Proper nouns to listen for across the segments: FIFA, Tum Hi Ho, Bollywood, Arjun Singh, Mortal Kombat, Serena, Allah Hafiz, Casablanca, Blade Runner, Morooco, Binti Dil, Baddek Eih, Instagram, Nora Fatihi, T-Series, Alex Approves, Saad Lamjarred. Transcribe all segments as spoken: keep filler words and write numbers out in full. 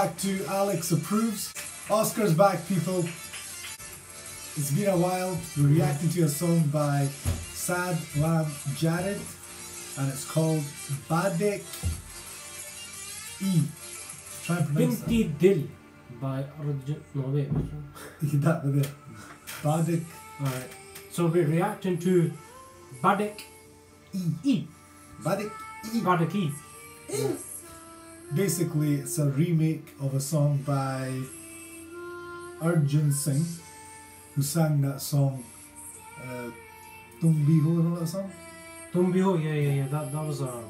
back to Alex Approves. Oscar's back, people. It's been a while. We're reacting to a song by Saad Lamjarred, and it's called Baddek Eih. Try and pronounce Binti that. Dil by Arjun. No, wait. You did that with it. Baddek. Alright. So we're reacting to Baddek Eih. Baddek Eih. Baddek Eih. Yeah. Basically, it's a remake of a song by Arjun Singh, who sang that song, uh, Tum Hi Ho, you know that song? Tum Hi Ho, yeah, yeah, yeah, that, that was a... Uh,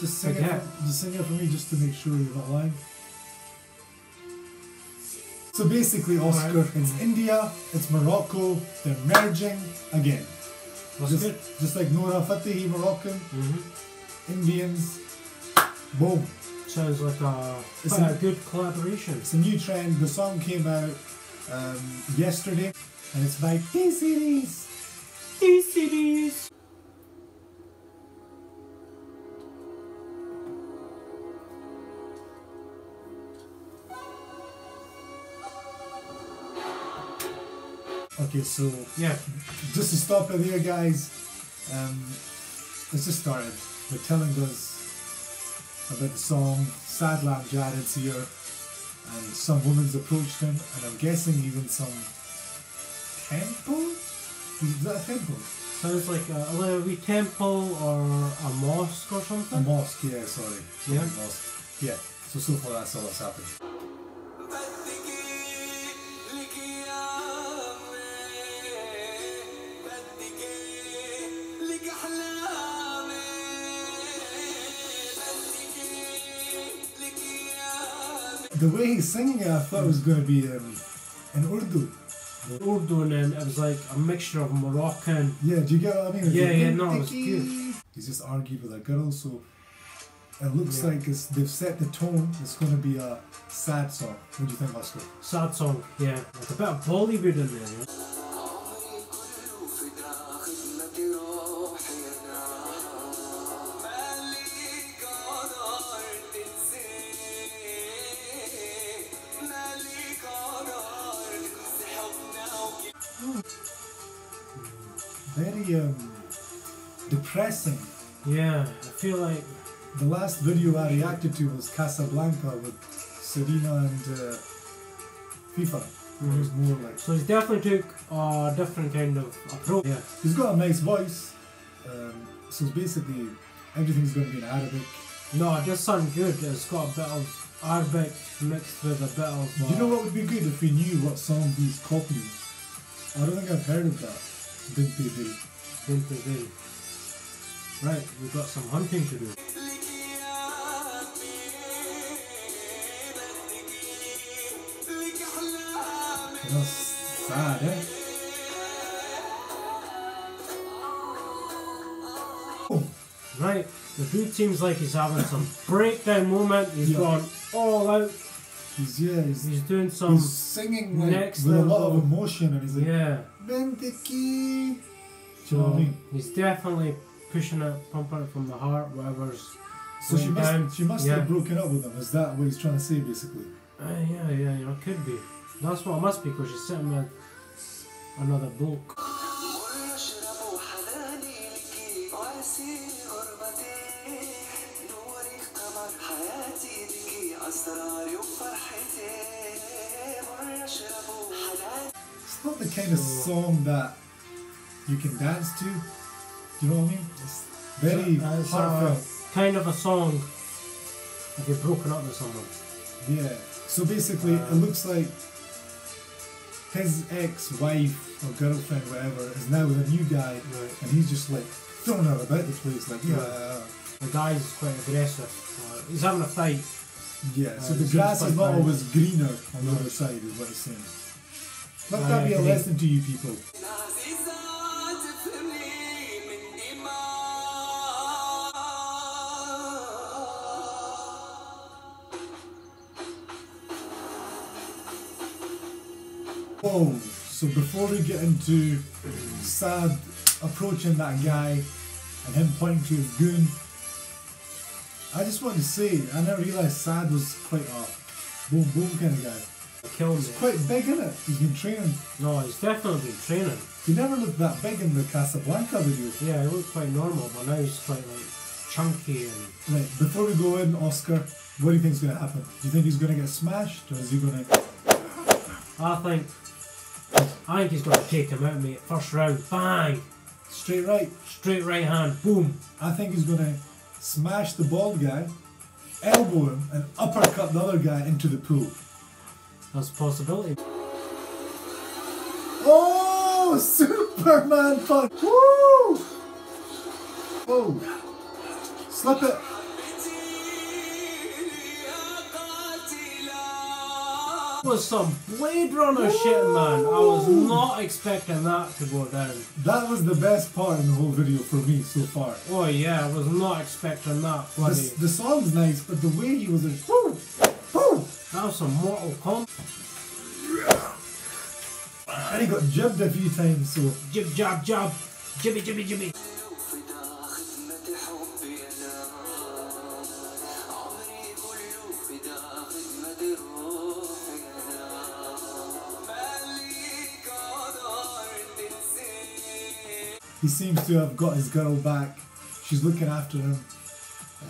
just, sing it for, just sing it for me, just to make sure you're not lying. So basically, Oscar, right. It's India, it's Morocco, they're merging again. Just, just like Nora Fatihi, Moroccan, mm-hmm. Indians, boom. Sounds like a, it's a, a good collaboration. It's a new trend. The song came out um, yesterday, and it's by T-Series. T-Series. Okay, so yeah, just to stop it there, guys. Um, it's just started. They're telling us about the song. Saad Lamjarred's here, and some woman's approached him, and I'm guessing even some temple? Is that a temple? Sounds like a, a wee temple or a mosque or something? A mosque, yeah, sorry. Yeah? A mosque. Yeah, so so far that's all that's happened. The way he's singing it, I thought it was going to be um, in Urdu. Urdu, and then it was like a mixture of Moroccan. Yeah, do you get what I mean? It's yeah, yeah, no, it was cute. He's just argued with a girl, so it looks yeah. like it's, they've set the tone. It's going to be a sad song. What do you think, Oscar? Sad song, yeah. It's a bit of Bollywood in there, yeah? Very um, depressing. Yeah, I feel like the last video I reacted to was Casablanca with Serena and uh, FIFA. Mm-hmm. It was more like. So he's definitely took a different kind of approach. Yeah, he's got a nice voice. Um, so it's basically everything's going to be in Arabic. No, it does sound good. It's got a bit of Arabic mixed with a bit of. Uh, you know what would be good if we knew what song these copied. I don't think I've heard of that. Binti Dil. Binti Dil. Right, we've got some hunting to do. That's sad, eh? Oh. Right, the dude seems like he's having some breakdown moment. He's yeah. gone all out. He's, yeah, he's, he's doing some he's singing like, next with level. A lot of emotion, and he's like, yeah. Bentiki. So, you know I mean? He's definitely pushing it, pumping it from the heart, whatever's. So she must, down. she must yeah. have broken up with him. Is that what he's trying to say, basically? Uh, yeah, yeah, you know, could be. That's what it must be, because she's sitting with another bloke. It's not the kind of song that you can dance to, you know what I mean? It's very it's heartfelt. Kind of a song if you're broken up with someone. Yeah, so basically um, it looks like his ex-wife or girlfriend, whatever, is now with a new guy, right. and he's just like throwing her about the place, like yeah. uh, the guy is quite aggressive. Uh, he's having a fight. Yeah, uh, so the grass is not always greener on the other side, is what it's saying. Let that be a lesson to you people. Whoa, so before we get into Saad approaching that guy and him pointing to his goon, I just want to say, I never realised Saad was quite a boom boom kind of guy. It kills he's me. Quite big, isn't it? He's been training. No, he's definitely been training. He never looked that big in the Casablanca video. Yeah, he looked quite normal, but now he's quite like chunky and. Right, before we go in, Oscar, what do you think's gonna happen? Do you think he's gonna get smashed, or is he gonna? I think. I think he's gonna take him out, mate. First round, bang. Straight right. Straight right hand, boom. I think he's gonna smash the bald guy, elbow him, and uppercut the other guy into the pool. That's a possibility. Oh, Superman punch! Woo! Oh, slip it. Was some Blade Runner Whoa. Shit, man. I was not expecting that to go down. That was the best part in the whole video for me so far. Oh yeah, I was not expecting that. The, the song's nice, but the way he was like, boom, boom. That was some Mortal Kombat. And he got jibbed a few times, so jib jab jab, jibby jibby jibby. He seems to have got his girl back. She's looking after him.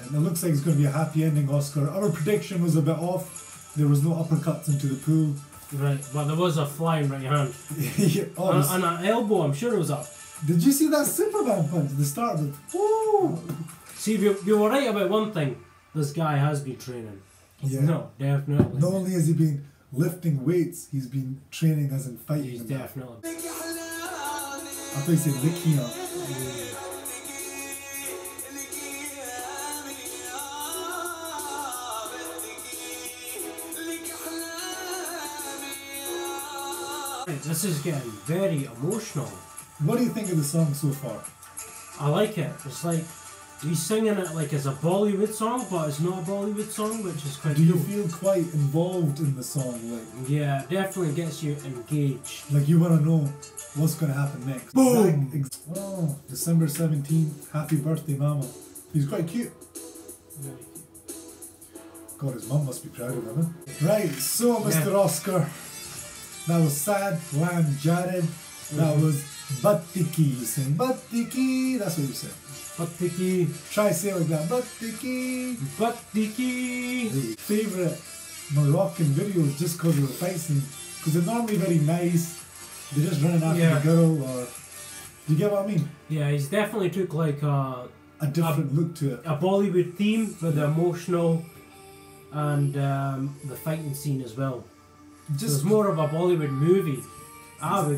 And it looks like it's going to be a happy ending, Oscar. Our prediction was a bit off. There was no uppercuts into the pool. Right, but there was a flying right hand. Yeah, and, and an elbow, I'm sure it was up. Did you see that Superman punch at the start of it? Woo! See, you, you were right about one thing. This guy has been training. Yeah. No, definitely. Not only has he been lifting weights, he's been training as in fighting. He's definitely. That. I thought you said licking up. This is getting very emotional. What do you think of the song so far? I like it. It's like he's singing it like it's a Bollywood song, but it's not a Bollywood song, which is quite. Do you cool. feel quite involved in the song? Like yeah, definitely gets you engaged. Like you want to know what's going to happen next. Boom! Exact, exact. Oh, December seventeenth, happy birthday, Mama. He's quite cute. Very cute. God, his mum must be proud of him. Huh? Right, so Mister Yeah. Oscar, that was Saad Lamjarred. That was Baddek Eih. You sing Baddek Eih. That's what you said. Baddek Eih. Try say it like that. Baddek Eih. Baddek Eih. Favorite Moroccan videos just because of the fighting, because they're normally very nice. They're just running after yeah. the girl, or do you get what I mean? Yeah, he's definitely took like a a different a, look to it. A Bollywood theme for the emotional and um, the fighting scene as well. Just so it's more of a Bollywood movie.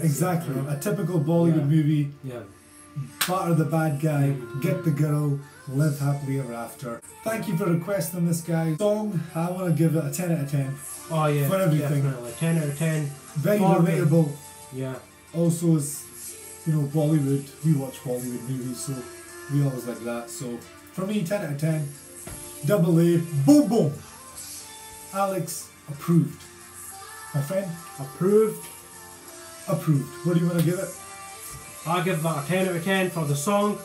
Exactly, a typical Bollywood yeah. movie. Yeah. Batter the bad guy, mm-hmm. get the girl, live happily ever after. Thank you for requesting this, guy. Song, I want to give it a ten out of ten. Oh yeah, for everything. Definitely. ten out of ten. Very relatable. Yeah. Also, it's, you know, Bollywood. We watch Bollywood movies, so we always like that. So for me, ten out of ten. Double A. Boom boom. Alex approved. My friend, approved. Approved. What do you want to give it? I give that a ten out of ten for the song,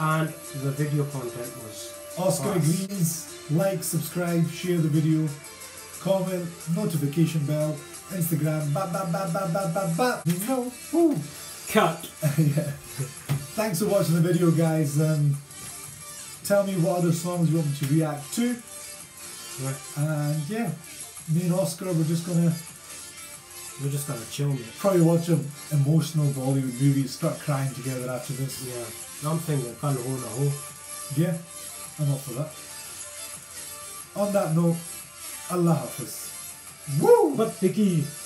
and the video content was Oscar agrees. Like, subscribe, share the video, comment, notification bell, Instagram, ba ba ba ba ba ba ba. You know, woo. Cut. Yeah. Thanks for watching the video, guys. Um, tell me what other songs you want me to react to. Right. And yeah, me and Oscar, we're just gonna. We're just gonna chill, mate. Probably watch an emotional Bollywood movie, start crying together after this. Yeah, I'm thinking kind of hold a hole. Yeah, I'm up for that. On that note, Allah Hafiz. Woo! Baddek Eih.